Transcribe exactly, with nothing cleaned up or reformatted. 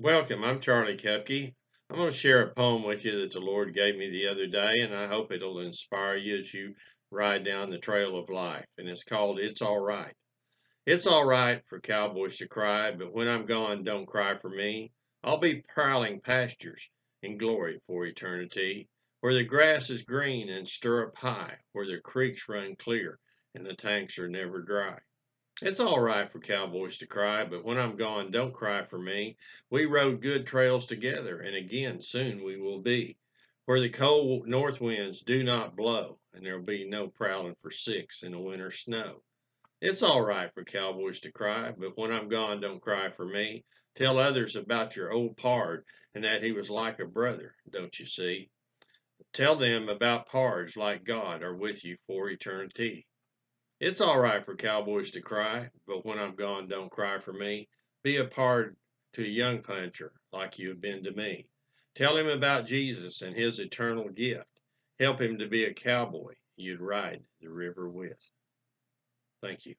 Welcome, I'm Charlie Kaupke. I'm going to share a poem with you that the Lord gave me the other day, and I hope it'll inspire you as you ride down the trail of life. And it's called, It's All Right. It's all right for cowboys to cry, but when I'm gone, don't cry for me. I'll be prowling pastures in glory for eternity, where the grass is green and stirrup high, where the creeks run clear and the tanks are never dry. It's all right for cowboys to cry, but when I'm gone, don't cry for me. We rode good trails together, and again soon we will be, where the cold north winds do not blow, and there'll be no prowling for six in the winter snow. It's all right for cowboys to cry, but when I'm gone, don't cry for me. Tell others about your old pard, and that he was like a brother, don't you see? Tell them about pards like God are with you for eternity. It's all right for cowboys to cry, but when I'm gone, don't cry for me. Be a pard to a young puncher like you have been to me. Tell him about Jesus and his eternal gift. Help him to be a cowboy you'd ride the river with. Thank you.